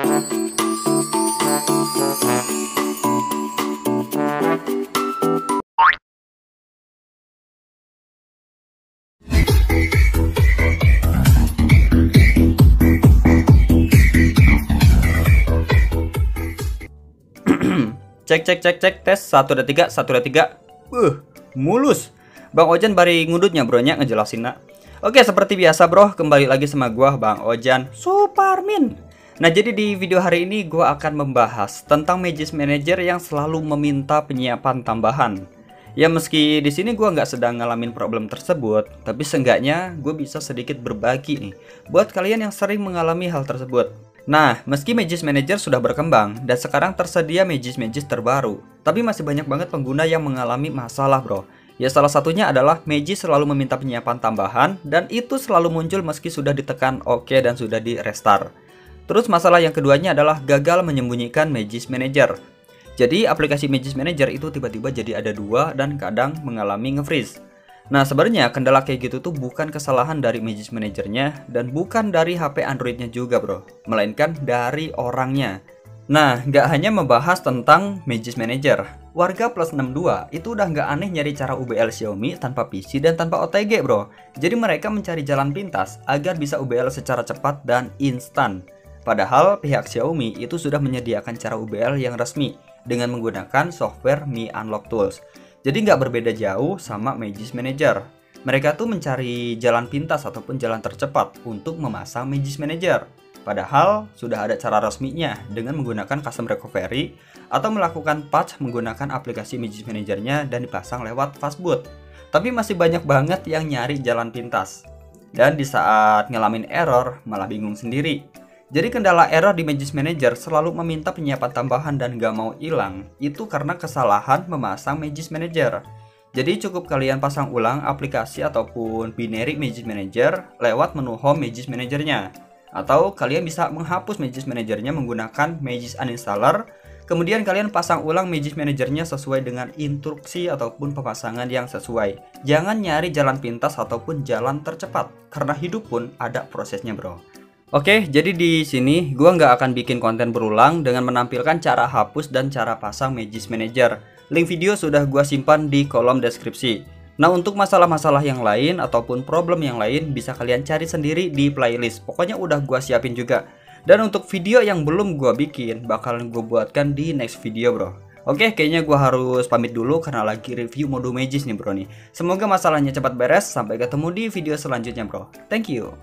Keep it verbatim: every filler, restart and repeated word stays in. Cek cek cek cek tes satu dua tiga satu dua tiga. Uh, mulus. Bang Ojan bari ngudutnya bronya ngejelasin nak. Oke, seperti biasa bro, kembali lagi sama gua Bang Ojan Suparmin. Nah, jadi di video hari ini gua akan membahas tentang Magisk Manager yang selalu meminta penyiapan tambahan. Ya, meski di sini gua nggak sedang ngalamin problem tersebut, tapi seenggaknya gue bisa sedikit berbagi nih buat kalian yang sering mengalami hal tersebut. Nah, meski Magisk Manager sudah berkembang dan sekarang tersedia Magisk-Magisk terbaru, tapi masih banyak banget pengguna yang mengalami masalah bro. Ya, salah satunya adalah Magisk selalu meminta penyiapan tambahan dan itu selalu muncul meski sudah ditekan OK dan sudah di restart. Terus masalah yang keduanya adalah gagal menyembunyikan Magisk Manager. Jadi aplikasi Magisk Manager itu tiba-tiba jadi ada dua dan kadang mengalami nge-freeze. Nah, sebenarnya kendala kayak gitu tuh bukan kesalahan dari Magisk Manager-nya dan bukan dari H P Android-nya juga bro, melainkan dari orangnya. Nah, nggak hanya membahas tentang Magisk Manager, warga plus enam dua itu udah nggak aneh nyari cara U B L Xiaomi tanpa P C dan tanpa O T G bro. Jadi mereka mencari jalan pintas agar bisa U B L secara cepat dan instan. Padahal pihak Xiaomi itu sudah menyediakan cara U B L yang resmi dengan menggunakan software Mi Unlock Tools. Jadi nggak berbeda jauh sama Magisk Manager. Mereka tuh mencari jalan pintas ataupun jalan tercepat untuk memasang Magisk Manager. Padahal sudah ada cara resminya dengan menggunakan custom recovery atau melakukan patch menggunakan aplikasi Magisk Manager-nya dan dipasang lewat fastboot. Tapi masih banyak banget yang nyari jalan pintas. Dan di saat ngalamin error malah bingung sendiri. Jadi kendala error di Magisk Manager selalu meminta penyiapan tambahan dan gak mau hilang itu karena kesalahan memasang Magisk Manager. Jadi cukup kalian pasang ulang aplikasi ataupun binary Magisk Manager lewat menu home Magisk Manager-nya. Atau kalian bisa menghapus Magisk Manager-nya menggunakan Magisk Uninstaller. Kemudian kalian pasang ulang Magisk Manager-nya sesuai dengan instruksi ataupun pemasangan yang sesuai. Jangan nyari jalan pintas ataupun jalan tercepat karena hidup pun ada prosesnya bro. Oke, jadi di sini gua nggak akan bikin konten berulang dengan menampilkan cara hapus dan cara pasang Magisk Manager. Link video sudah gua simpan di kolom deskripsi. Nah, untuk masalah-masalah yang lain ataupun problem yang lain bisa kalian cari sendiri di playlist. Pokoknya udah gua siapin juga. Dan untuk video yang belum gua bikin bakalan gua buatkan di next video, bro. Oke, kayaknya gue harus pamit dulu karena lagi review modul Magisk nih, bro nih. Semoga masalahnya cepat beres. Sampai ketemu di video selanjutnya, bro. Thank you.